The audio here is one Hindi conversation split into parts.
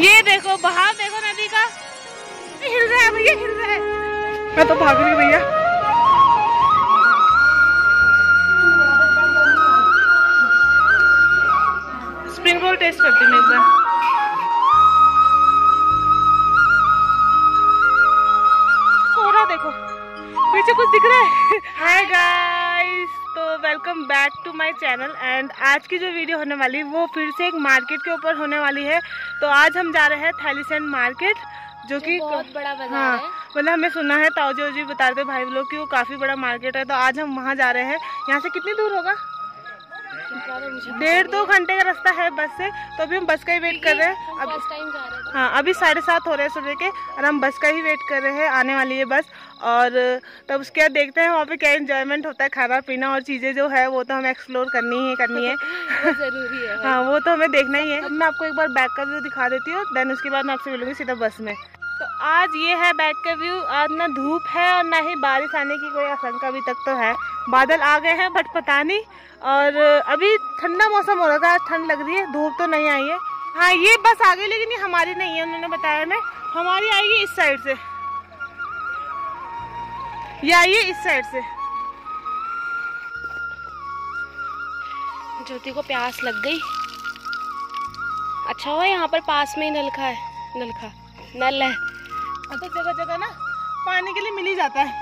ये देखो बहाव देखो नदी का, हिल रहा है भैया, हिल रहा है। मैं तो भाग रही भैया। स्प्रिंग रोल टेस्ट करती हूँ एक बार। पीछे कुछ दिख रहा है। हाय गाइस, तो welcome back to my channel. And आज की जो वीडियो होने वाली वो फिर से एक मार्केट के ऊपर होने वाली है। तो आज हम जा रहे हैं थालीसैन मार्केट, जो कि बहुत बड़ा बाजार है। मतलब हमें सुना है, ताऊजी जी बता रहे थे भाई लोग कि वो काफ़ी बड़ा मार्केट है। तो आज हम वहाँ जा रहे हैं। यहाँ से कितनी दूर होगा? 1.5-2 घंटे का रास्ता है बस से। तो अभी हम बस का ही वेट कर रहे हैं। अब हाँ, अभी 7:30 हो रहे हैं सुबह के, और हम बस का ही वेट कर रहे हैं। आने वाली है बस, और तब उसके बाद देखते हैं वहाँ पे क्या एंजॉयमेंट होता है। खाना पीना और चीज़ें जो है वो तो हमें एक्सप्लोर करनी है वो ज़रूरी है। हाँ, वो तो हमें देखना ही है। मैं आपको एक बार बैक का व्यू दिखा देती हूँ, देन उसके बाद मैं आपसे मिलूँगी सीधा बस में। तो आज ये है बैक का व्यू। आज ना धूप है और ना ही बारिश आने की कोई आशंका अभी तक तो है। बादल आ गए हैं बट पता नहीं, और अभी ठंडा मौसम हो रहा था। आज ठंड लग रही है, धूप तो नहीं आई है। हाँ, ये बस आ गई, लेकिन ये हमारी नहीं है। उन्होंने बताया मैं, हमारी आएगी इस साइड से, ये आइए इस साइड से। ज्योति को प्यास लग गई। अच्छा हुआ यहाँ पर पास में ही नल है। तो जगह जगह ना पानी के लिए मिल ही जाता है।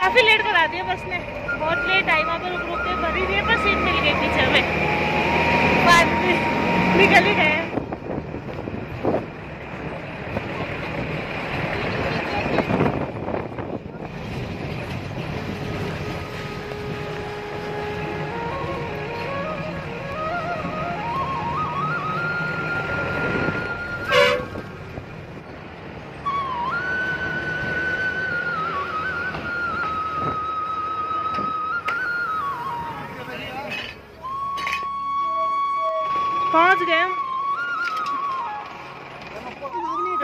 काफी लेट करा दिया बस ने, बहुत लेट आई। वहाँ पर रुक के भरी दिए, पर सीट मिल गई पीछे में, बाद में निकल ही गए। पहुंच गए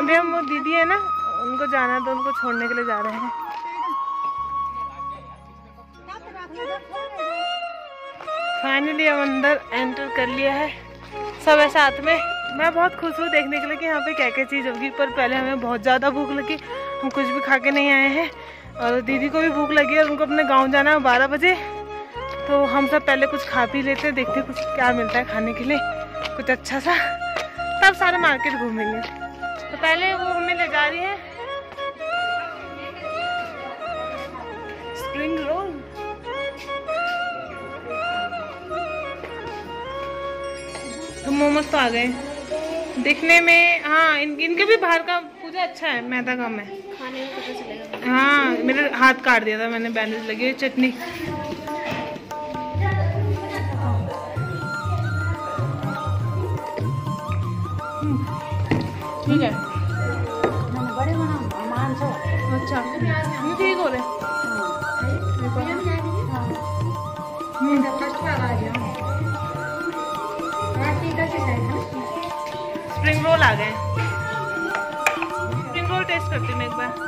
अभी हम। वो दीदी है ना, उनको जाना है तो उनको छोड़ने के लिए जा रहे हैं। फाइनली हम अंदर एंटर कर लिया है सब है साथ में। मैं बहुत खुश हूँ देखने के लिए कि यहाँ पे क्या क्या चीज़ होगी। पर पहले हमें बहुत ज़्यादा भूख लगी, हम कुछ भी खा के नहीं आए हैं। और दीदी को भी भूख लगी और उनको अपने गाँव जाना है 12 बजे। तो हम सब पहले कुछ खा पी लेते हैं, देखते कुछ क्या मिलता है खाने के लिए, कुछ अच्छा सा, तब सारे मार्केट घूमेंगे। तो पहले वो हमें लगा रही है स्प्रिंग रोल। तो मोमोज तो आ गए दिखने में। हाँ, इनके भी बाहर का पूजा अच्छा है, मैदा कम है, खाने में पता चलेगा। हाँ, मेरा हाथ काट दिया था मैंने, बैंडेज लगी हुई, चटनी। ठीक है, बड़े मांसो। अच्छा, ठीक हो रहे। स्प्रिंग रोल आ गए। स्प्रिंग रोल टेस्ट करती हूँ मैं एक बार।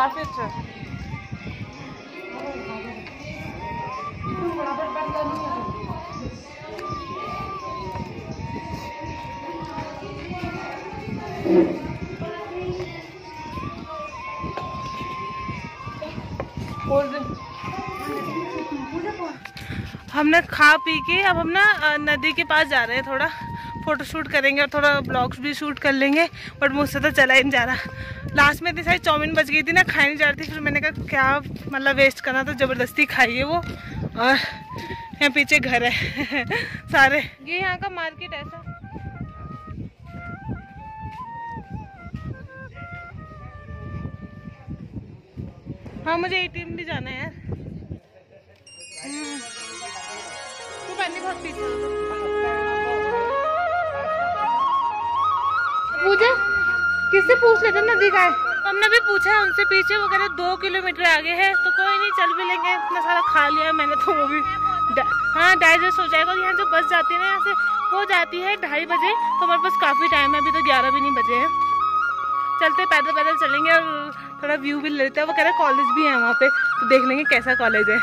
परफेक्ट है। हमने खा पी के अब हम ना नदी के पास जा रहे हैं। थोड़ा फोटोशूट करेंगे और थोड़ा ब्लॉग्स भी शूट कर लेंगे। बट मुझसे तो चला ही नहीं जा रहा। लास्ट में इतनी सारी चाउमीन बच गई थी ना, खाई नहीं जा रही थी। फिर मैंने कहा क्या मतलब वेस्ट करना, तो ज़बरदस्ती खाई है वो। और यहाँ पीछे घर है सारे। ये यहाँ का मार्केट ऐसा। हाँ मुझे एटीएम भी जाना है। तू पहले बहुत पीछे पूजा किससे पूछ लेते नजदीक आए। हमने भी पूछा उनसे पीछे, वो कह रहे 2 किलोमीटर आगे है, तो कोई नहीं चल भी लेंगे। इतना सारा खा लिया मैंने तो वो भी हाँ डाइजेस्ट हो जाएगा। यहाँ जो बस जाती है ना यहाँ से वो जाती है 2:30 बजे, तो हमारे पास काफ़ी टाइम है। अभी तो 11 भी नहीं बजे हैं, चलते पैदल पैदल चलेंगे और थोड़ा व्यू भी लेते हैं। वो कह रहे कॉलेज भी है वहाँ पे, तो देख लेंगे कैसा कॉलेज है।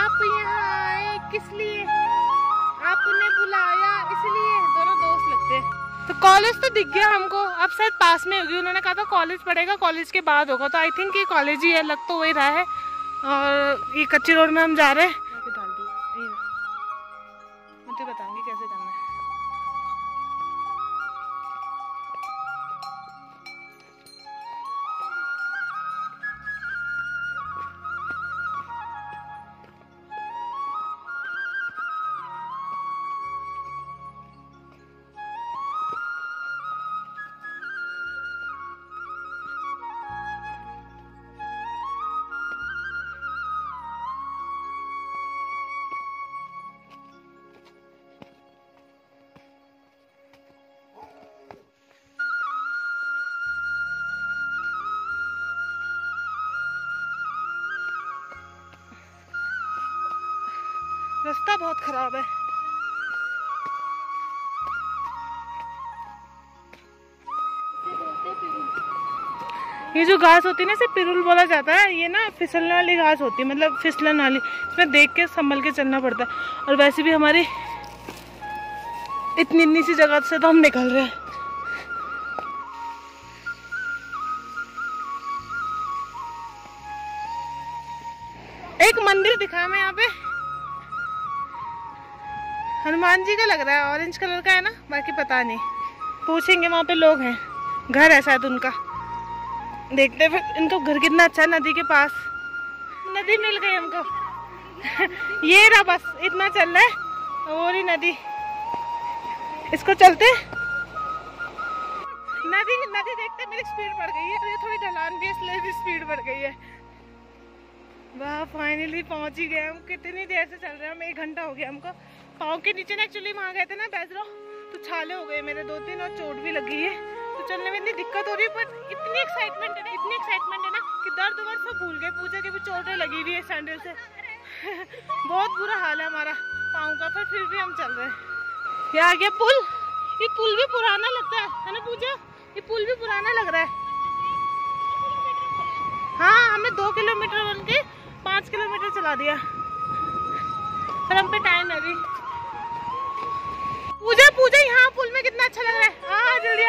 आप यहाँ आए किस लिए, आपने बुलाया इसलिए, दोनों दोस्त लगते हैं। तो कॉलेज तो दिख गया हमको, अब शायद पास में होगी। उन्होंने कहा था कॉलेज पड़ेगा, कॉलेज के बाद होगा, तो आई थिंक ये कॉलेज ही है, लग तो वही रहा है। और ये कच्ची रोड में हम जा रहे हैं, मुझे बताएंगे कैसे जाना है। रास्ता बहुत खराब है। ये जो घास होती है ना इसे पिरुल बोला जाता है। ये ना फिसलने वाली घास होती है, मतलब फिसलन वाली। इसमें देख के संभल के चलना पड़ता है। और वैसे भी हमारी इतनी सी जगह से तो हम निकल रहे हैं। एक मंदिर दिखा मैं यहाँ पे, हनुमान जी का लग रहा है, ऑरेंज कलर का है ना, बाकी पता नहीं, पूछेंगे वहाँ पे लोग हैं। घर है शायद उनका, देखते हैं फिर। इनका घर कितना अच्छा है, नदी के पास। नदी मिल गई हमको ये रहा, बस इतना चल रहा है और ही नदी। इसको चलते नदी नदी देखते। मेरी स्पीड बढ़ गई है, ये थोड़ी ढलान भी है इसलिए भी स्पीड बढ़ गई है। वाह फाइनली पहुँच ही गए हम। कितनी देर से चल रहे हैं हम, 1 घंटा हो गया हमको। पाँव के नीचे ना एक्चुअली वहाँ गए थे ना बैजरो, तो छाले हो गए मेरे 2-3 और चोट भी लगी है। तो चलने में इतनी दिक्कत हो रही है, पर इतनी एक्साइटमेंट है ना कि दर्द वर्द सब भूल गए। पूजा के भी चोटें लगी हुई है सैंडल से बहुत बुरा हाल है हमारा पाँव का, पर फिर भी हम चल रहे हैं। ये आ गया पुल, ये पुल भी पुराना लगता है ना पूजा, ये पुल भी पुराना लग रहा है। हाँ हमें 2 किलोमीटर बन के 5 किलोमीटर चला दिया, पर हम पे टाइम है अभी। पूजा पूजा यहाँ पुल में कितना अच्छा लग रहा है। हाँ जल्दी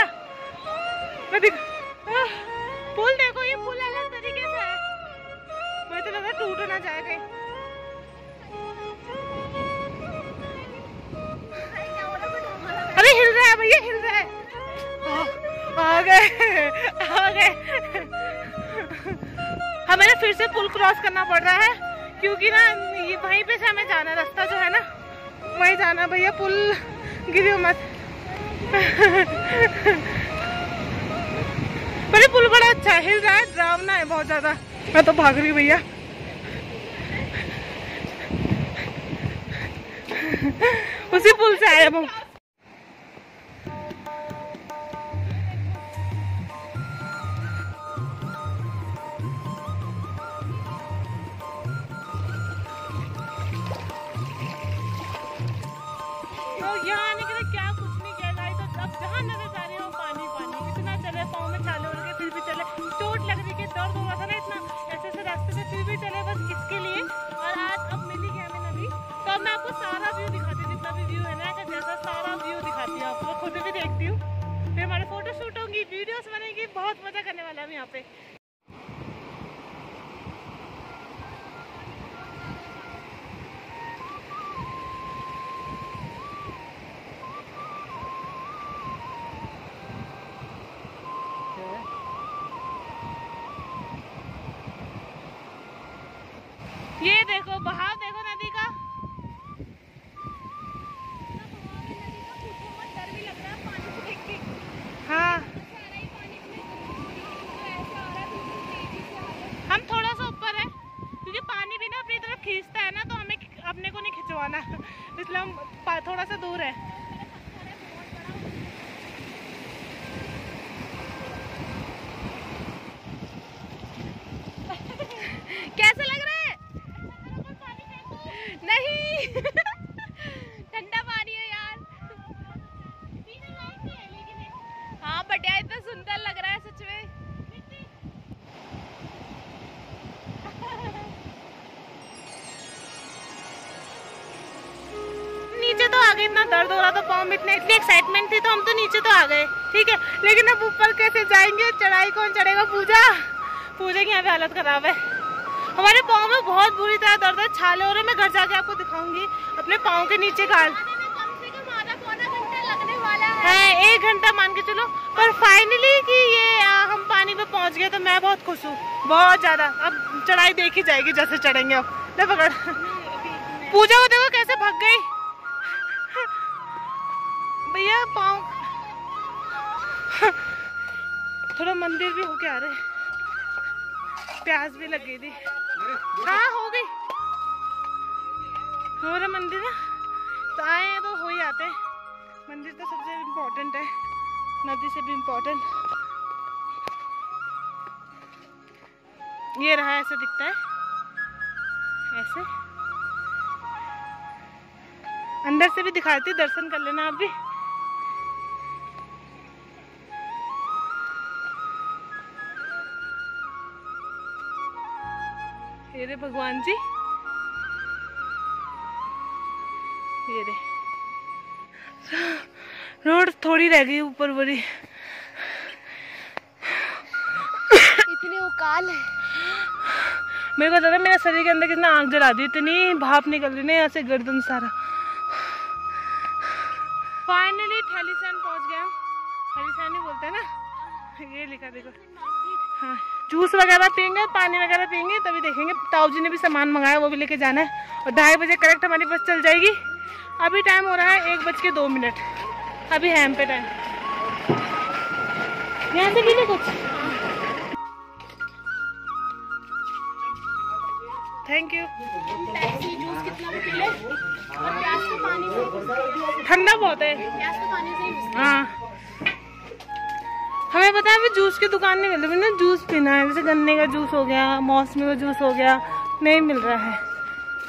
पुल देखो, ये पुल अलग तरीके से है। मुझे तो लग रहा है टूट ना जाए कहीं। अरे हिल रहा है भैया, हिल रहा है। आ गए हमें फिर से पुल क्रॉस करना पड़ रहा है, क्योंकि ना ये वहीं पे से हमें जाना, रास्ता जो है ना वहीं जाना। भैया पुल गिरियो मत पर पुल बड़ा अच्छा है, हिल रहा है, डरावना है बहुत ज्यादा। मैं तो भाग रही भैया उसी पुल से आए हम। बहुत मजा करने वाला है यहाँ पे। ये देखो बहाव, देखो नदी का। हाँ हम थोड़ा प्रॉब्लम थोड़ा सा दूर है। कैसा लग रहा है? नहीं ठंडा पानी है यार। हाँ बट यार इतना सुंदर लग रहा है सच में। नीचे तो आ गए, इतना दर्द हो रहा था पाँव में, इतनी एक्साइटमेंट थी तो हम तो नीचे तो आ गए ठीक है, लेकिन अब ऊपर कैसे जाएंगे, चढ़ाई कौन चढ़ेगा? पूजा की यहाँ पे हालत खराब है। हमारे पाँव में बहुत बुरी तरह दर्द है, छाले हो रहे। मैं घर जाके आपको दिखाऊंगी अपने पाँव के नीचे का। एक घंटा मान के चलो, पर फाइनली कि ये हम पानी में पहुँच गए तो मैं बहुत खुश हूँ, बहुत ज्यादा। अब चढ़ाई देखी जाएगी जैसे चढ़ेंगे। अब ले पकड़, पूजा को देखो कैसे भाग गई। भैया पाँव थोड़ा मंदिर भी होके आ रहे, प्यास भी लग गई थी। हाँ हो गई थोड़ा मंदिर ना, तो आए हैं तो हो ही आते हैं। मंदिर तो सबसे इम्पोर्टेंट है, नदी से भी इम्पोर्टेंट। ये रहा, ऐसा दिखता है, ऐसे अंदर से भी दिखाती, दर्शन कर लेना आप भी। ये रे भगवान जी, ये रे रोड थोड़ी रह गई ऊपर बड़ी। इतनी उकाल है, मेरे को पता मेरा शरीर के अंदर कितना आग जला दी, इतनी भाप निकल रही ना यहाँ से, गर्दन सारा। फाइनली थैलीसैन पहुंच गए हम। थैलीसैन ही बोलते हैं ना, ये लिखा देखो। हाँ जूस वगैरह पियेंगे, पानी वगैरह पियेंगे तभी देखेंगे। ताऊ जी ने भी सामान मंगाया, वो भी लेके जाना है। और 2:30 बजे करेक्ट हमारी बस चल जाएगी। अभी टाइम हो रहा है 1:02, अभी है हम पे टाइम। यहाँ से भी ना कुछ। Thank you. जूस कितना भी पी ले, और प्यास तो पानी से, ठंडा बहुत है, प्यास तो पानी से। हाँ हमें पता है, जूस की दुकान नहीं मिल रही ना, जूस पीना है। जैसे गन्ने का जूस हो गया, मौसमी का जूस हो गया, नहीं मिल रहा है।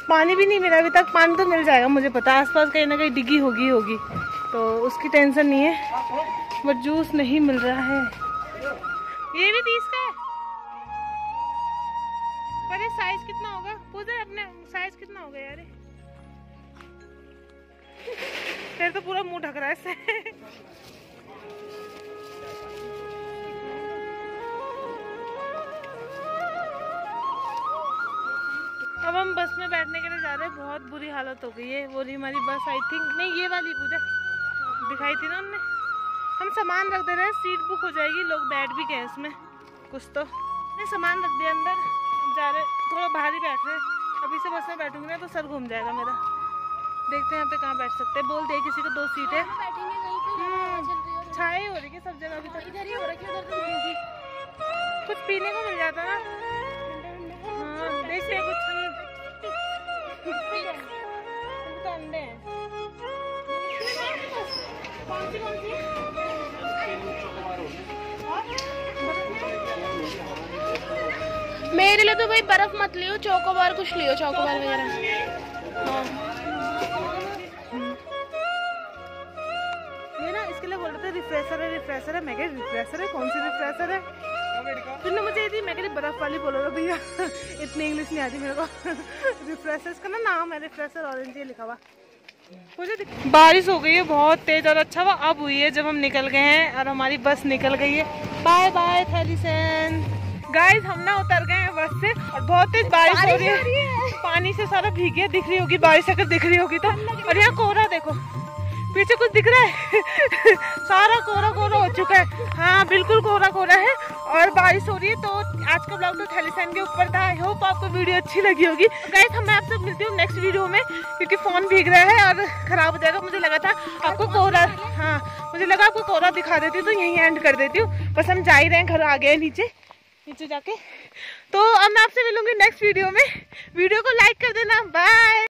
पानी भी नहीं मिला अभी तक। पानी तो मिल जाएगा मुझे पता, आसपास कहीं ना कहीं डिग्गी होगी तो उसकी टेंशन नहीं है, बट जूस नहीं मिल रहा है। ये भी 30 का है, पर ये साइज कितना होगा? पूजा अपने साइज कितना होगा यार? तेरे तो पूरा मुँह ढक रहा है इससे। अब हम बस में बैठने के लिए जा रहे हैं, बहुत बुरी हालत हो गई है। वो रही हमारी बस, आई थिंक नहीं ये वाली पूजा दिखाई थी ना हमने। हम सामान रख दे रहे हैं, सीट बुक हो जाएगी, लोग बैठ भी गए इसमें कुछ तो। नहीं सामान रख दिया अंदर, हम जा रहे। थोड़ा बाहर ही बैठ रहे, अभी से बस में बैठूंगी ना तो सर घूम जाएगा मेरा। देखते हैं यहाँ पे कहाँ बैठ सकते हैं। बोल दिया किसी को 2 सीट है। छाई हो रही है सब जगह, कुछ पीने को मिल जाता ना। देखते कुछ अंडे हैं। कौन सी मेरे लिए तो भाई बर्फ मत लियो, चोकोबार कुछ लियो, चोकोबार वगैरह। ना इसके लिए बोल रहे थे रिफ्रेशर है। मैं कह रिफ्रेशर है, कौन सी रिफ्रेशर है? तुमने मुझे ये थी, मैं कहती बर्फ वाली बोलो रहा भैया, इतनी इंग्लिश नहीं आती मेरे को। रिफ्रेशर्स का ना नाम है, रिफ्रेशर ऑरेंज ये लिखा हुआ। बारिश हो गई है बहुत तेज, और अच्छा हुआ अब हुई है जब हम निकल गए हैं और हमारी बस निकल गई है। Bye bye थैलीसैन। गाइस हम ना उतर गए हैं बस से, और बहुत तेज बारिश हो रही है, पानी से सारा भीगे। दिख रही होगी बारिश, अगर दिख रही होगी तो। और यहाँ कोहरा देखो, पीछे कुछ दिख रहा है? सारा कोहरा हो चुका है। हाँ बिल्कुल कोहरा है और बारिश हो रही है। तो आज का ब्लॉग तो थैलीसैन के ऊपर था। आई होप आपको वीडियो अच्छी लगी होगी। गाइस हम आप सब मिलती हूँ नेक्स्ट वीडियो में, क्योंकि फोन भीग रहा है और खराब हो जाएगा। मुझे लगा था आपको कोहरा, हाँ मुझे लगा आपको कोहरा दिखा देती हूँ तो यहीं एंड कर देती हूँ। बस हम जा ही रहे हैं, घर आ गए नीचे जाके। तो अब मैं आपसे मिलूंगी नेक्स्ट वीडियो में। वीडियो को लाइक कर देना। बाय।